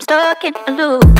I'm stuck in a loop.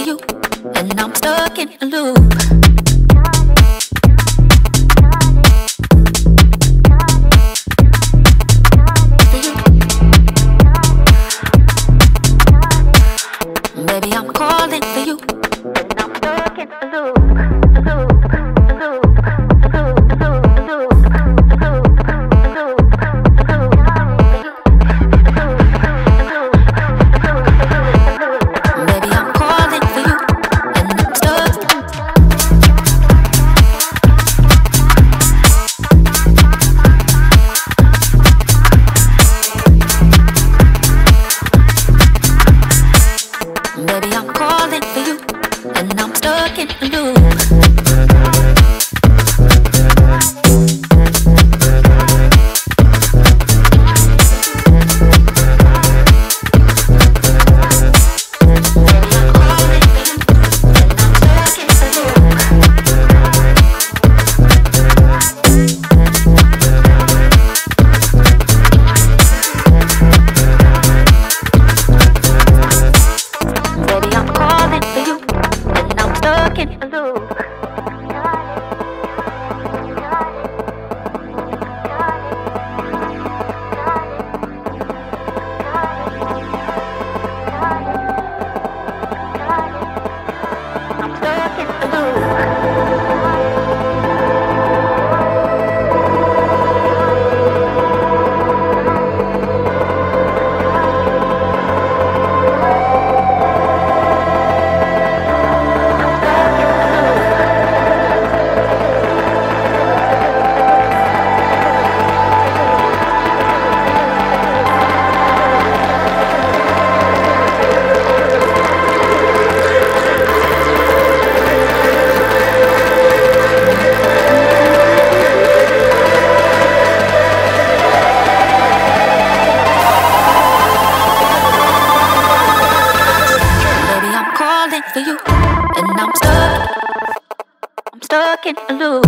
for you, and I'm stuck in a loop. For you, and I'm stuck in a loop.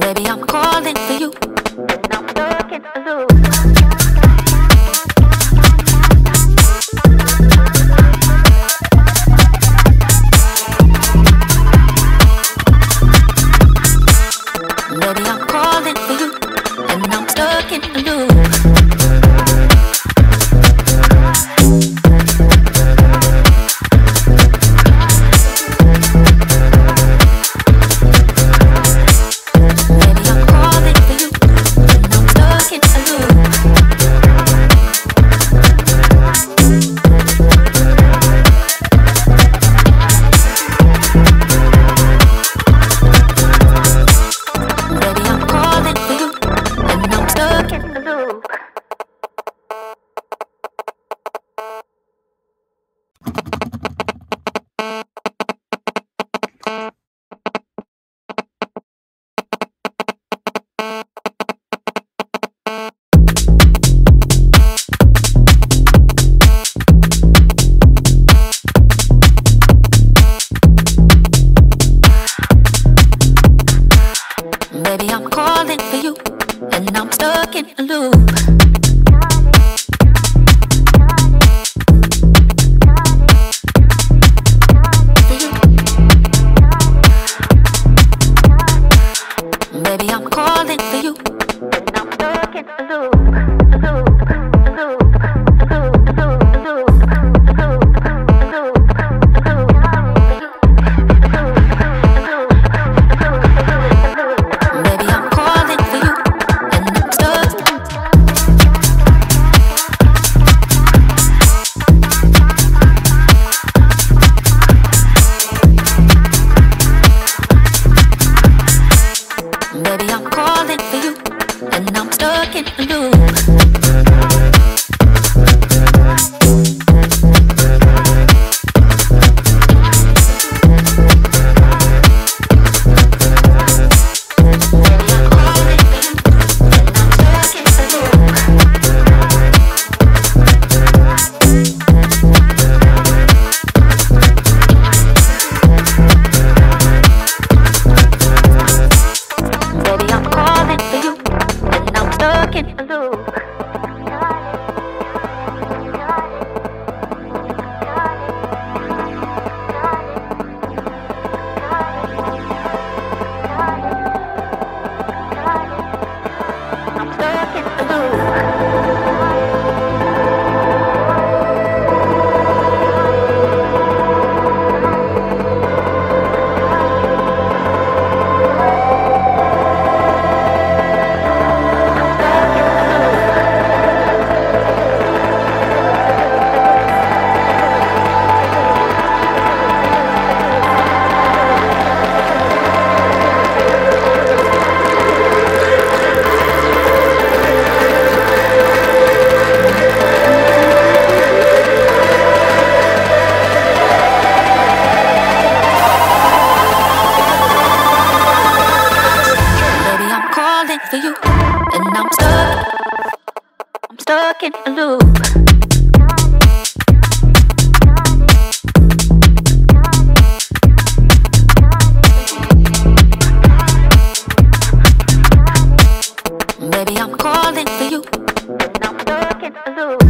Baby, I'm calling for you, and I'm stuck. nothing for you, and I'm stuck in a loop. Baby, I'm calling for you, and I'm stuck in a loop.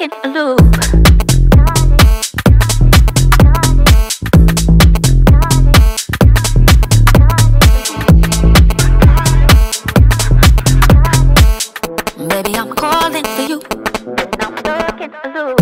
stuck in a loop. Baby, I'm calling for you, and I'm stuck in a loop.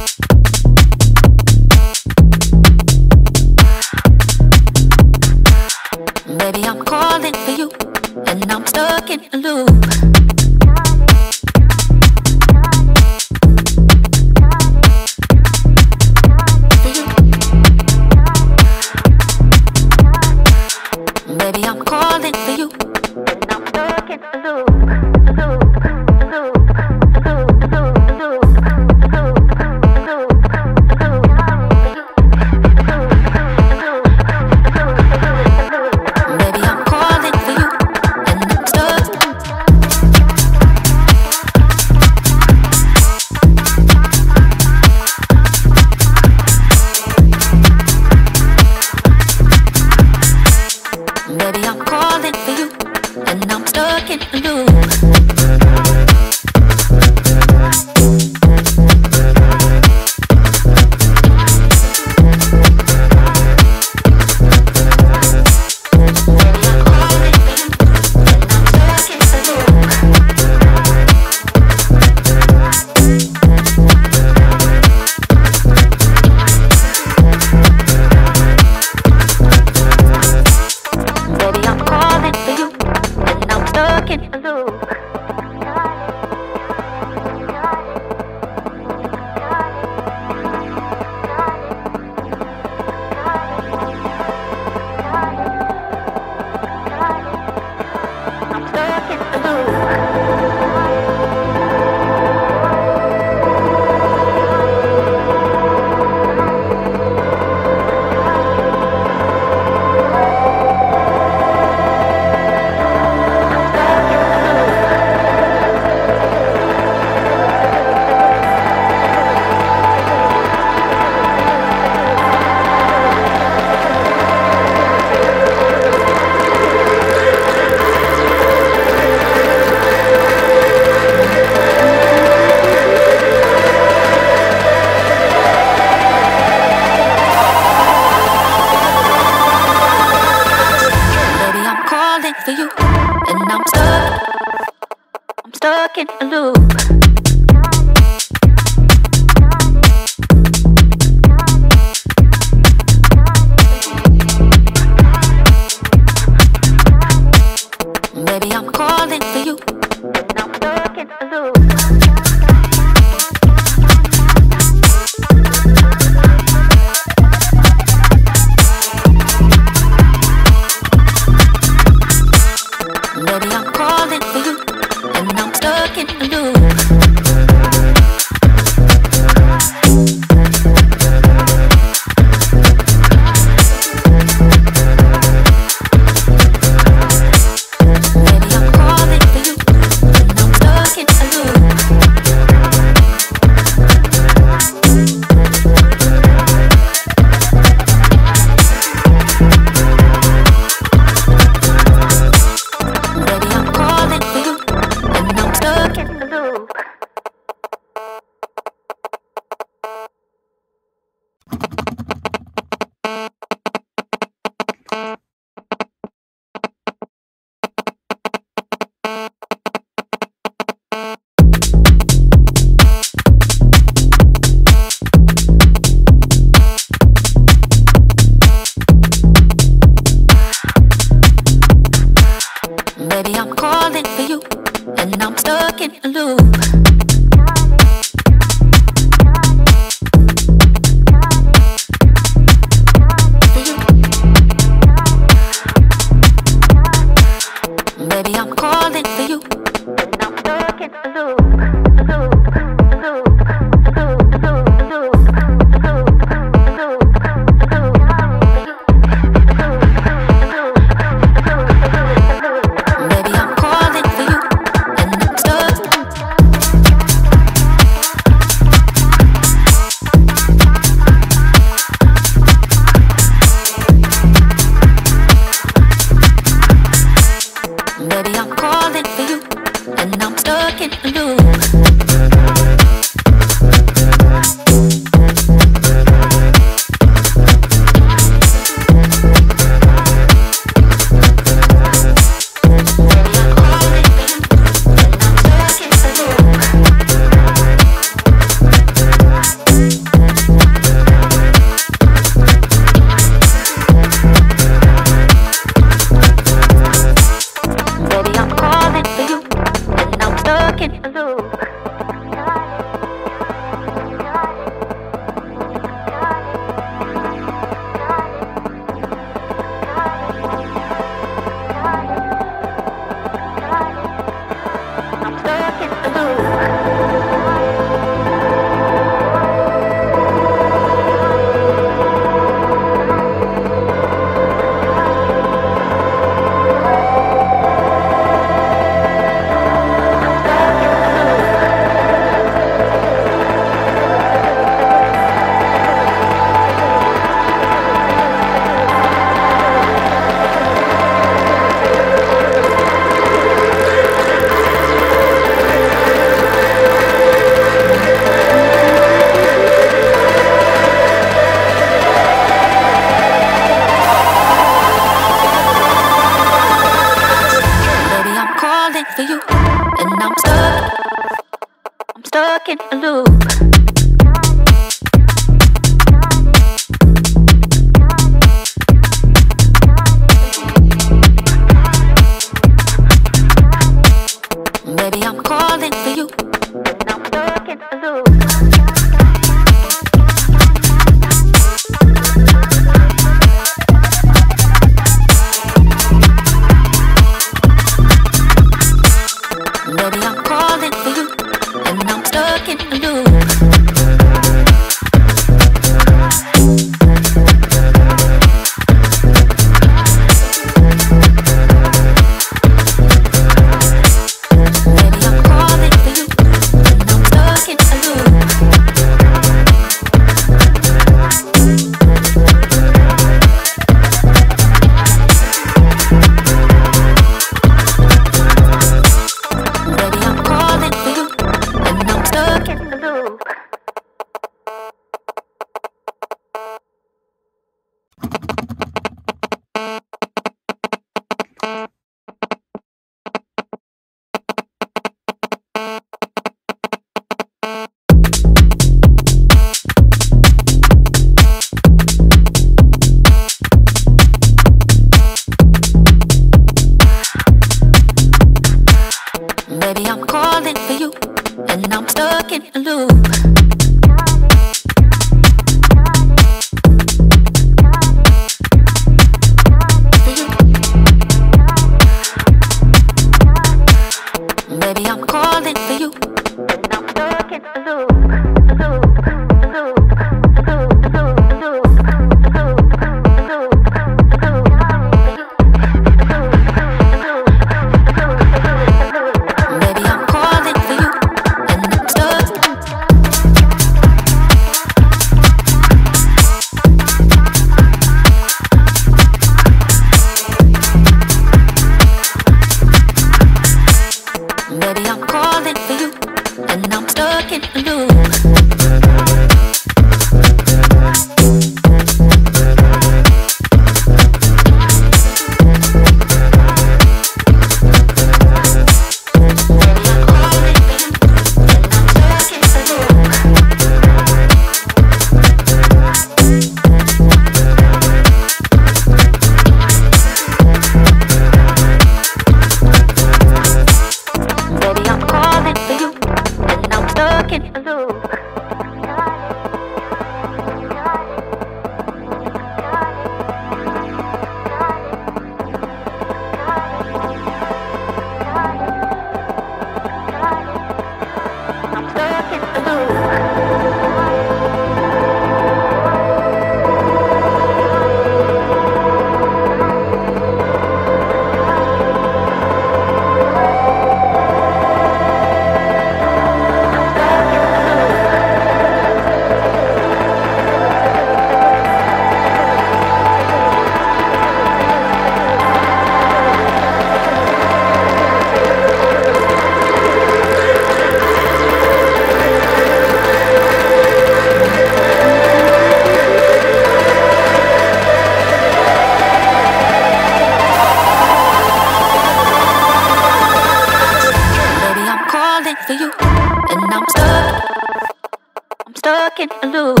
stuck in a loop.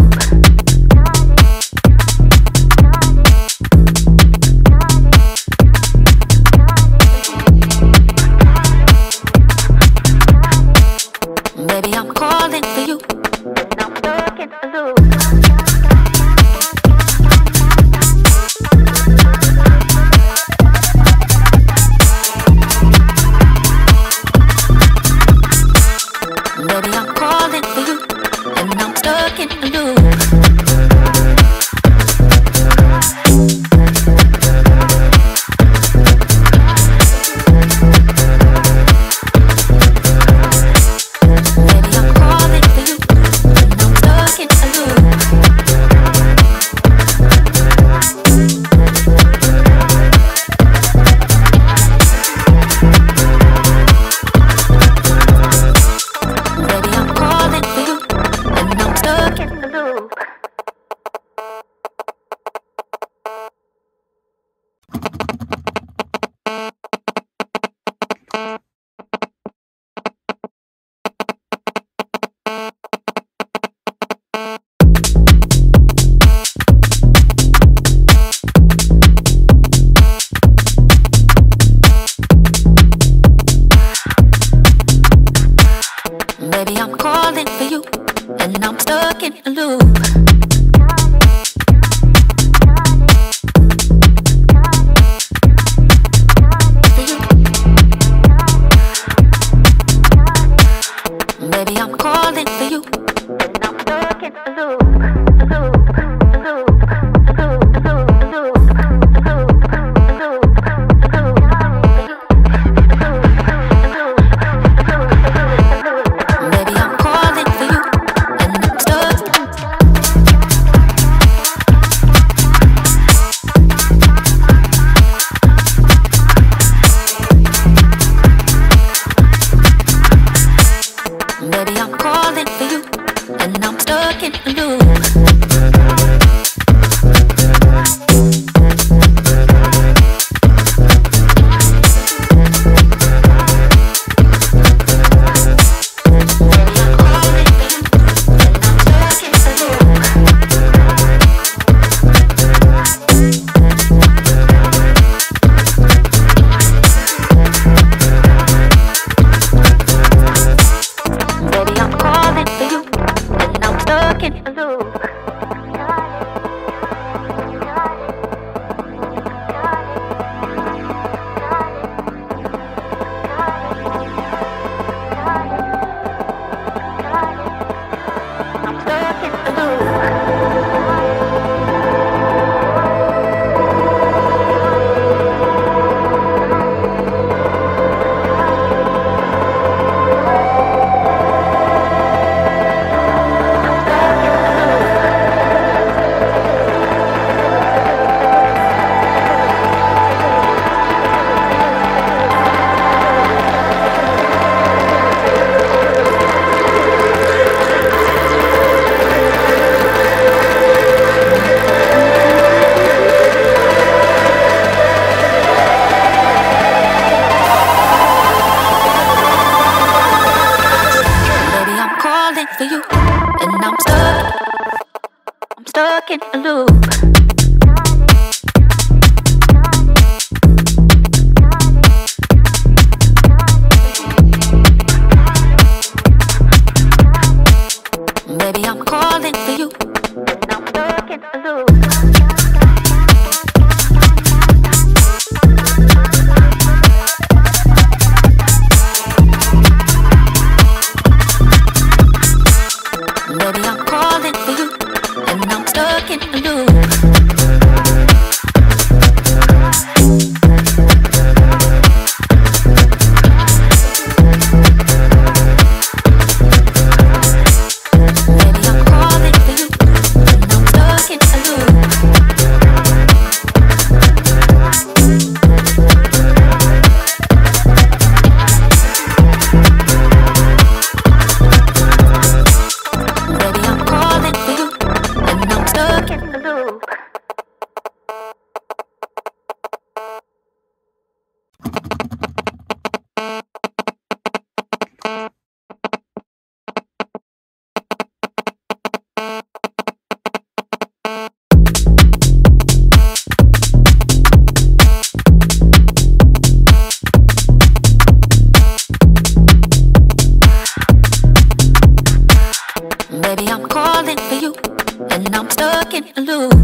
Hello. Baby, I'm calling for you, and I'm stuck in a loop.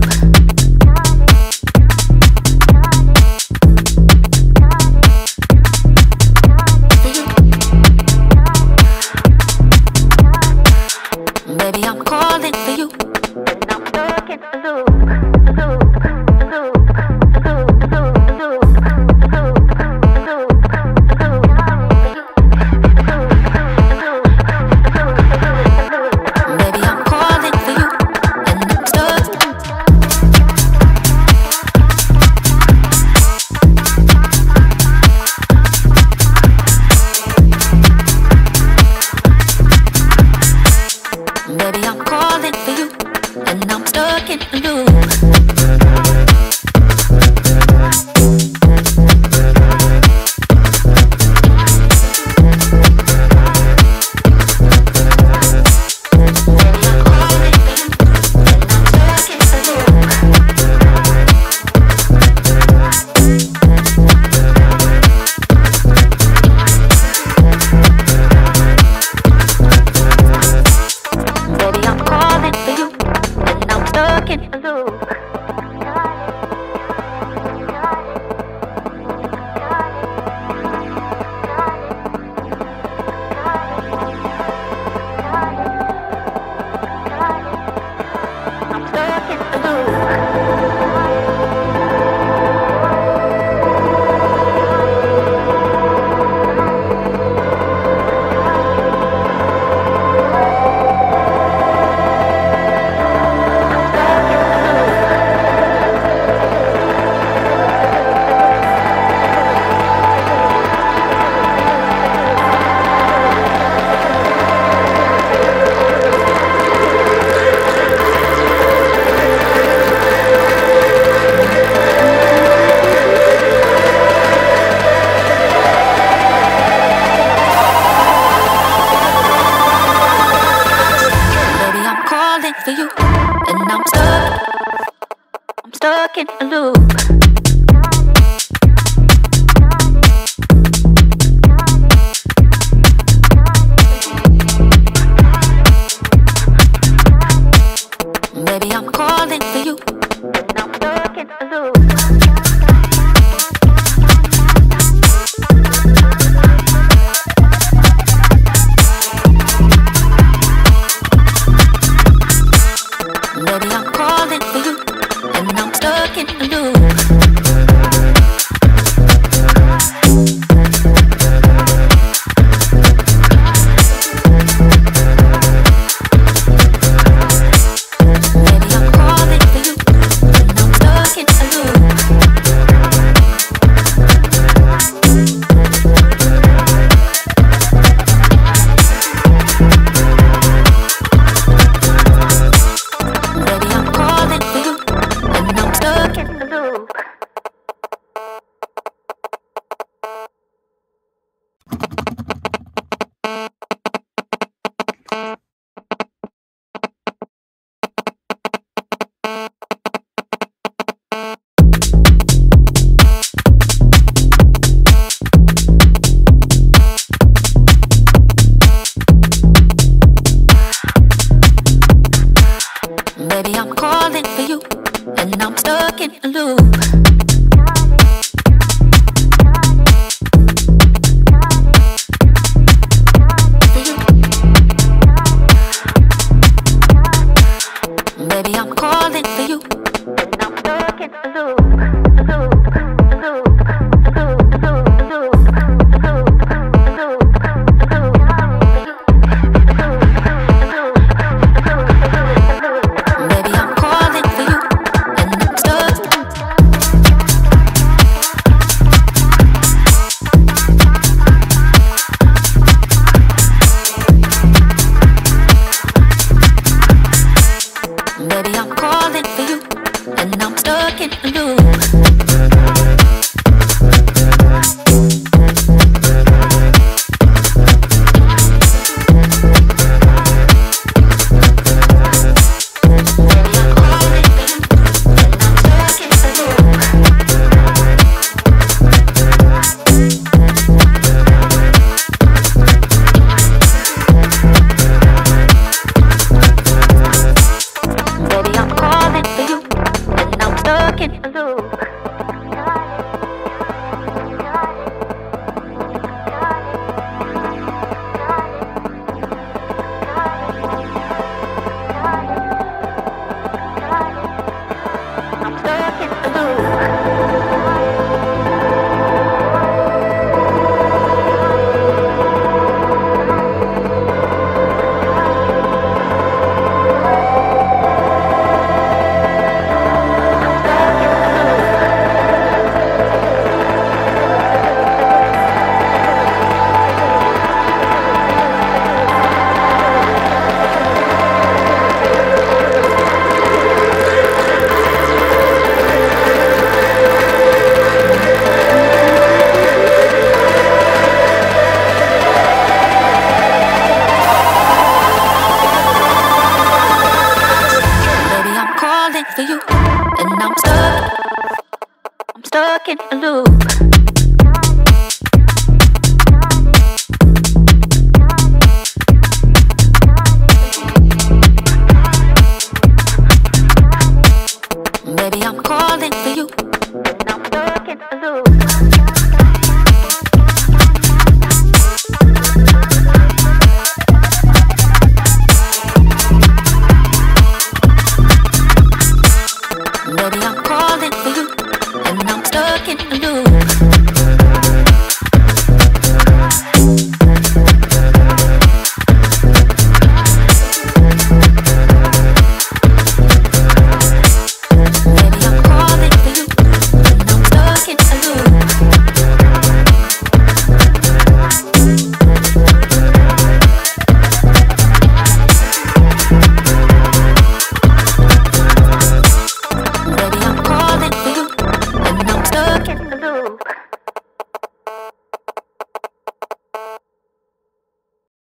rock and roll.